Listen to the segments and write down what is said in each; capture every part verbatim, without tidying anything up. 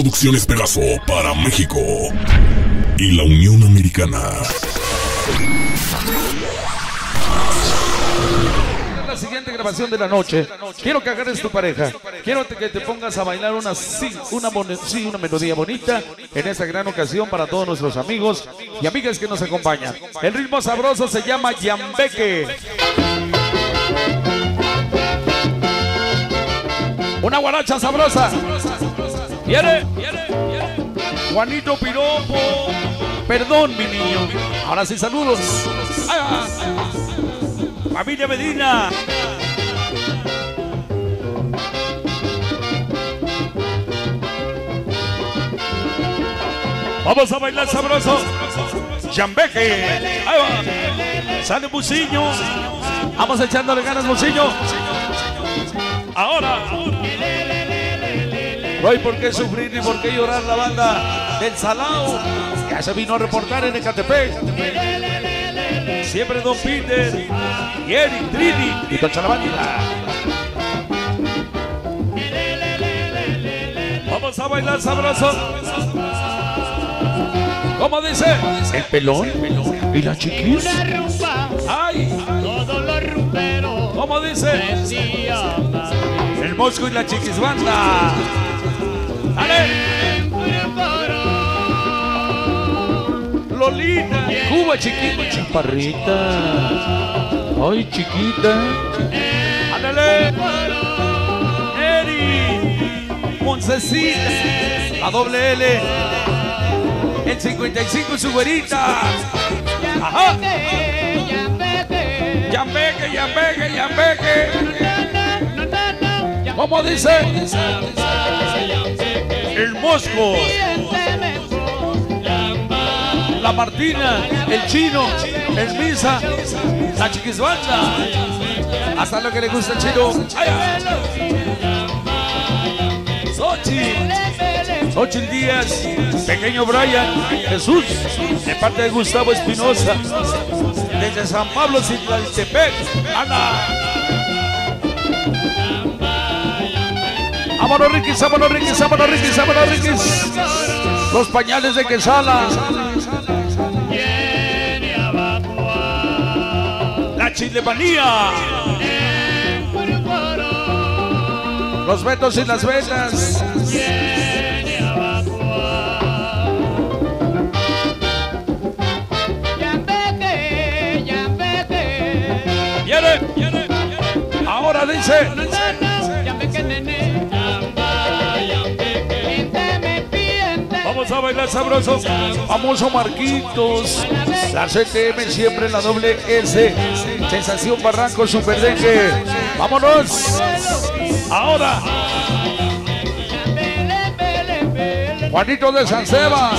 Producciones Pegaso para México y la Unión Americana. La siguiente grabación de la noche. Quiero que agarres tu pareja. Quiero que te pongas a bailar una, sí, una, sí, una melodía bonita en esta gran ocasión para todos nuestros amigos y amigas que nos acompañan. El ritmo sabroso se llama Yambeque. Una guaracha sabrosa. ¿Viene? Juanito Piropo. Perdón, mi niño. Ahora sí, saludos. Ah, Familia Medina. Vamos a bailar sabroso. Yambeque. Ahí va. Sale Buciño. Vamos echándole ganas, Buciño. Ahora, ahora. No hay por qué sufrir ni por qué llorar la banda del Salao. Ya se vino a reportar en Ecatepec. Siempre Don Peter y Eric, Trini y Don Chalabate. Vamos a bailar sabroso. ¿Cómo dice? El pelón y la chiquis. ¡Ay! Todos los rumberos. ¿Cómo dice? El Mosco y la Chiquis Banda. ¡Ale! Lolita, Cuba chiquita, chaparrita. Ay, chiquita. ¡Ale! Eri Monsecita, la doble L. El cincuenta y cinco y su güerita. Ajá. Yambeque, Yambeque, Yambeque. ¿Cómo dice? El Mosco, la Martina, el Chino, el Misa, la Chiquisbanda. Hasta lo que le gusta el Chino. Xochitl, Xochitl Díaz, Pequeño Brian Jesús, de parte de Gustavo Espinosa, desde San Pablo Citlaltepec. Ana. Sábano Riquis, sábano Riquis, sábano Riquis, sábano Riquis. Los pañales de Quesala. La chilemanía. Los vetos y las velas. Ahora dice. Vamos a bailar sabroso. Vamos a Marquitos. La C T M siempre en la doble S. Sensación Barranco, Super Dengue. Vámonos. Ahora. Juanito de San Sebas.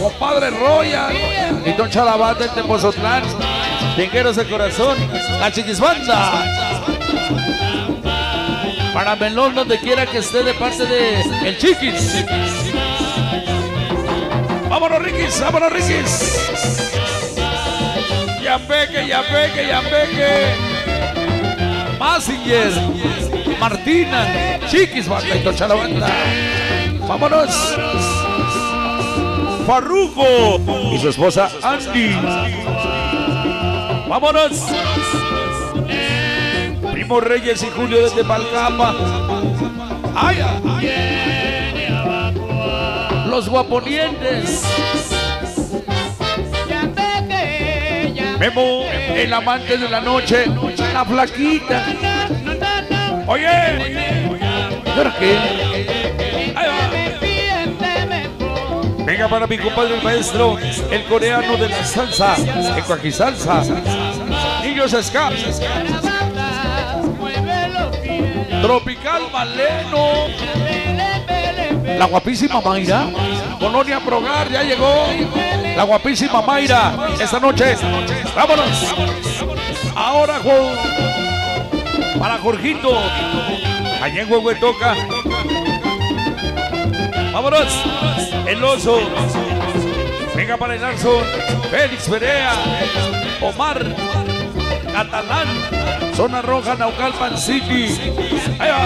Compadre Royal. Y Don Chalabate de Tepozotlán. Tengueros de corazón. La Chiquisbanda. Para Melón, donde quiera que esté, de parte de El Chiquis. ¡Vámonos, Riquis! ¡Vámonos, Riquis! ¡Yambeque, Yambeque, Yambeque! Massinger, Martina, Chiquis, Banda y Tochalabanda. ¡Vámonos! Farruko y su esposa Andy. ¡Vámonos! Primo Reyes y Julio desde Palcapa. ¡Ay, ay! Los guaponientes. Memo, el amante de la noche, la flaquita. Oye, ¿por qué? Venga para mi compadre el maestro, el coreano de la salsa, el cuajisalsa. Niños ska. Tropical Maleno. La guapísima Mayra, Colonia Progar, ya llegó. La guapísima Mayra, esta noche. Vámonos. Ahora, Juan, para Jorgito. Allá en Huehuetoca. Vámonos. El Oso. Venga para el Arzo. Félix Perea. Omar. Catalán. Zona Roja, Naucalpan City. Ahí va.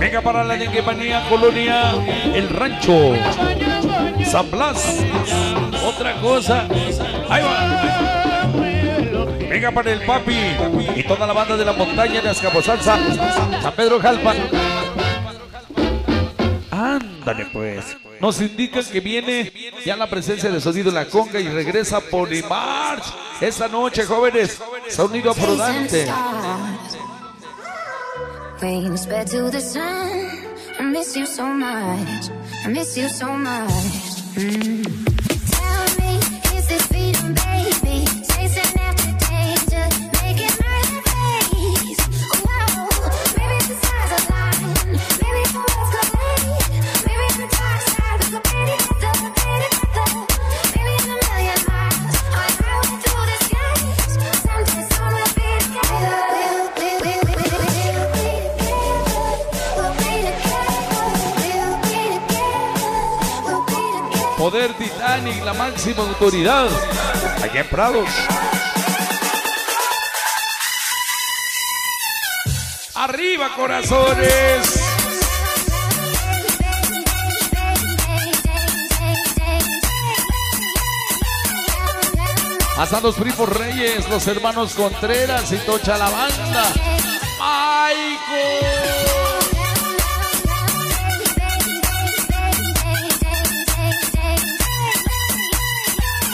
Venga Música para la denguemanía, Colonia El Rancho, San Blas. Otra cosa. Ahí va. Venga para el papi y toda la banda de la montaña de Azcapotzalza, San Pedro Jalpa. Ándale pues. Nos indican que viene ya la presencia de Sonido en La Conga y regresa Polimarch esta noche, jóvenes. Sonido afrodante. Rain is bad to the sun. I miss you so much. I miss you so much. Mm. Tell me, is this freedom, baby? Chasing after danger, making my face. Whoa, maybe the stars align. Maybe the world's collide. Maybe the dark side was a penny to the penny to maybe in a million miles on highway through the skies. Sometimes all my fears get up. Poder Titanic, la máxima autoridad, allá en Prados. ¡Arriba, corazones! Hasta los Primo Reyes, los hermanos Contreras y Tocha la Banda. ¡Michael!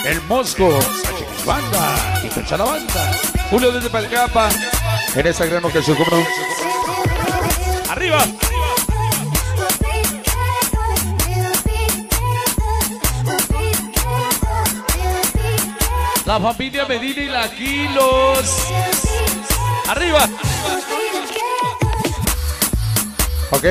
El Mosco, La Chiquis Banda y Concha la Banda. Julio desde Palcapa, en esta gran ocasión. ¡Arriba! La familia Medina y la Quilos. ¡Arriba! Ok.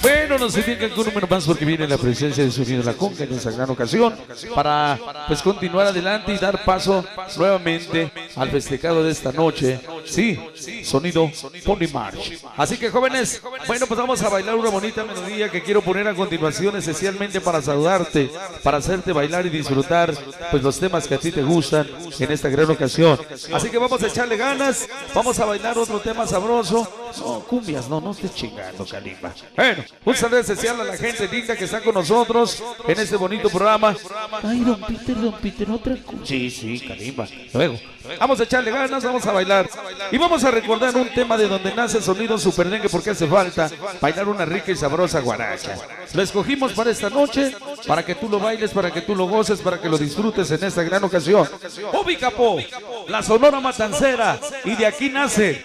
Bueno, nos indican que un número más porque viene la presencia de Sonido en La Conga en esa gran ocasión para pues continuar adelante y dar paso nuevamente al festejado de esta noche. Sí, Sonido Polimarch. Así que jóvenes, bueno, pues vamos a bailar una bonita melodía que quiero poner a continuación especialmente para saludarte, para hacerte bailar y disfrutar pues los temas que a ti te gustan en esta gran ocasión. Así que vamos a echarle ganas, vamos a bailar otro tema sabroso. No, cumbias, no, no estés chingando, Calimba. Bueno, un saludo especial a la gente linda que está con nosotros en este bonito programa. Ay, don Peter, don Peter, otra cosa. Sí, sí, Calimba. Luego, vamos a echarle ganas, vamos a bailar. Y vamos a recordar un tema de donde nace el sonido Super Dengue, porque hace falta bailar una rica y sabrosa guaracha. Lo escogimos para esta noche, para que tú lo bailes, para que tú lo goces, para que lo disfrutes en esta gran ocasión. Ubicapó, la sonora matancera, y de aquí nace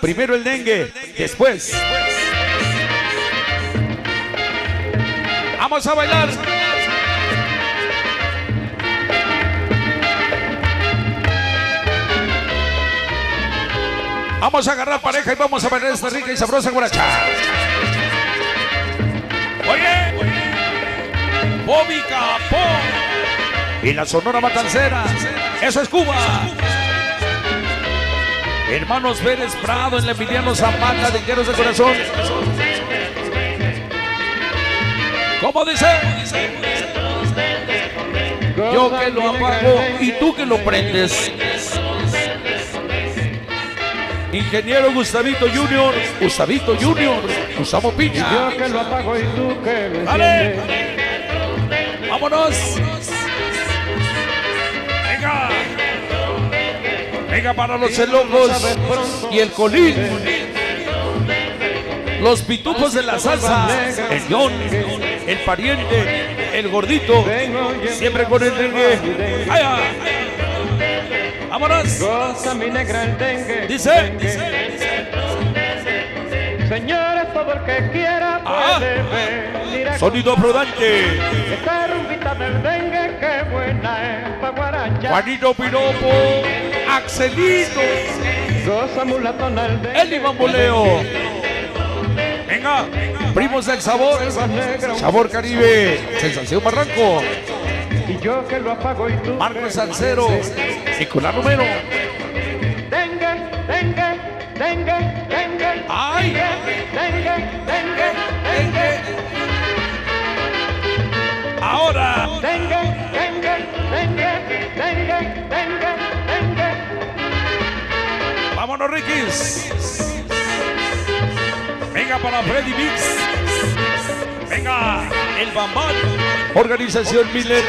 primero el dengue, después. Vamos a bailar. Vamos a agarrar pareja y vamos a bailar esta rica y sabrosa guaracha. Oye, Bobby Capó y la sonora matancera. Eso es Cuba. Hermanos Vélez Prado en la Emiliano Zapata, Dingueros de Corazón. ¿Cómo dice? Yo que lo apago y tú que lo prendes. Ingeniero Gustavito Junior, Gustavito Junior, usamos piña. Yo que lo apago y tú que lo prendes. ¡Vámonos! ¡Venga! Venga para los celocos y el colín. Los pitufos de la salsa, el John, el pariente, el gordito, siempre con el dengue. ¡Allá! ¡Vámonos! Dice, señores, por favor, que quiera puede venir a sonido afrodante. Esta rumbita del dengue, qué buena es pa' guaracha. Juanito Piropo, Axelito, goza mulatona el dengue, el Iván Boleo. Venga, primos del sabor, sabor Caribe, Sensación Barranco, Marco Salcero, Nicolás Romero. Dengue, dengue, dengue, dengue, ay, dengue, dengue, dengue. Ahora, dengue, dengue, dengue, dengue, dengue, dengue. Vámonos, Riquis. Venga para Freddy Mix. Venga el Bambán. Organización Miller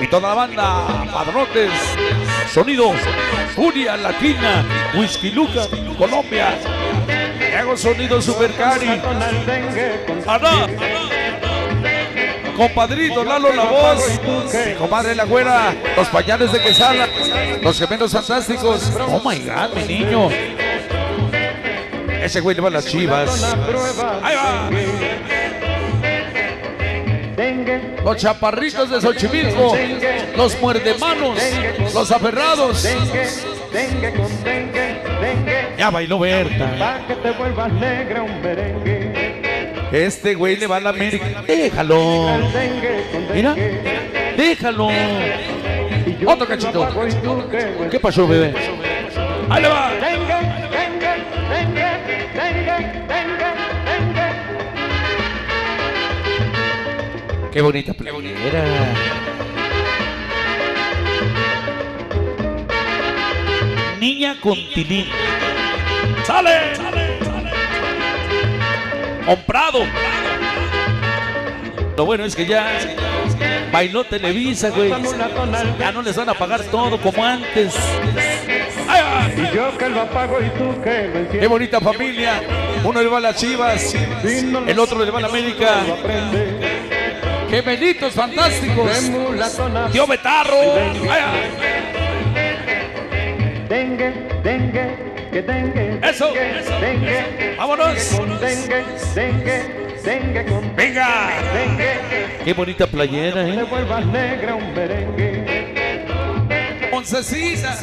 y toda la banda. Padrotes. Sonidos. Furia Latina. Whisky Luca. Colombia. Hago sonido Supercari. Ará. Compadrito Lalo La Voz, mi compadre La Güera, los pañales de Quesada, los gemelos fantásticos. Oh my God, mi niño. Ese güey le va a las Chivas. Ahí va. Los chaparritos de Xochimilco, los muerdemanos, los aferrados. Ya bailó Berta. Este güey le va a la América. Déjalo. Mira. Déjalo. Otro cachito. ¿Qué pasó, bebé? Ahí le va. Qué bonita playera. Niña con tilín. ¡Sale! ¡Sale! Comprado. Lo bueno es que ya bailó Televisa, güey. Ya no les van a pagar todo como antes. Y yo que lo pago y tú que lo entiendes. Qué bonita familia. Uno le va a las Chivas, el otro le va a la América. Qué benitos fantásticos. Tío Betarro. Dengue, dengue. Eso, eso, vámonos. Venga. Qué bonita playera, ¿eh? Oncecita.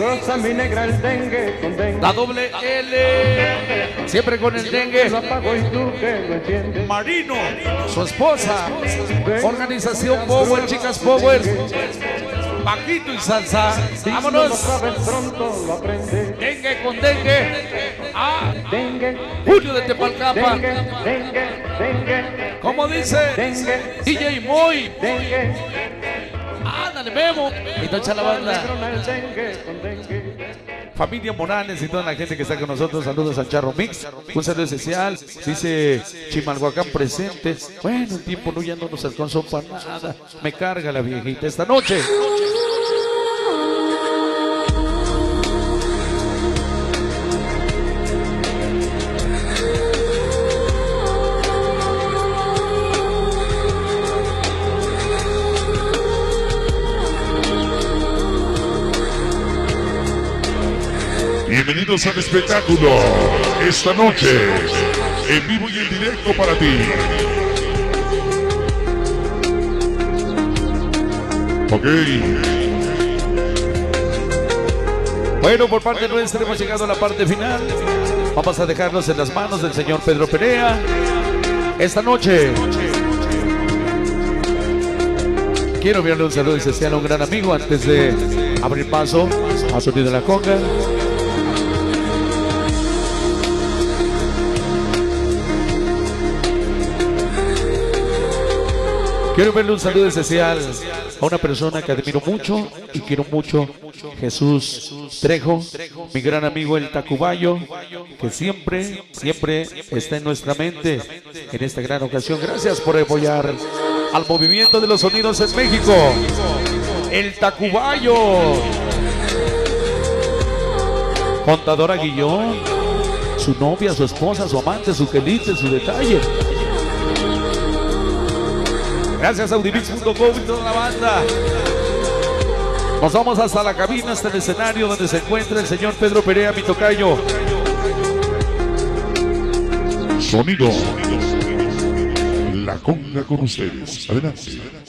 La doble L. Siempre con el dengue. Marino. Su esposa. Organización Power, chicas Power. Paquito y salsa, vámonos. Dengue con dengue. Ah, Julio de Tepalcapa. ¿Cómo dice? D J Moy. Ándale, Memo. Y Don Chalabate. Familia Morales y toda la gente que está con nosotros, saludos a Charro Mix, un saludo especial, dice Chimalhuacán presente. Bueno, el tiempo no, ya no nos alcanzó para nada, me carga la viejita esta noche. Bienvenidos al espectáculo, esta noche, en vivo y en directo para ti. Ok. Bueno, por parte nuestra hemos llegado a la parte final. Vamos a dejarnos en las manos del señor Pedro Perea. Esta noche quiero enviarle un saludo especial a un gran amigo antes de abrir paso a Sonido en La Conga. Quiero verle un saludo especial a una persona que admiro mucho y quiero mucho, Jesús Trejo, mi gran amigo el Tacubayo, que siempre, siempre está en nuestra mente en esta gran ocasión. Gracias por apoyar al movimiento de los sonidos en México. El Tacubayo. Contadora Guillón, su novia, su esposa, su amante, su quelite, su detalle. Gracias a Audimix punto com y toda la banda. Nos vamos hasta la cabina, hasta el escenario donde se encuentra el señor Pedro Perea, mi tocayo. Sonido La Conga con ustedes. Adelante.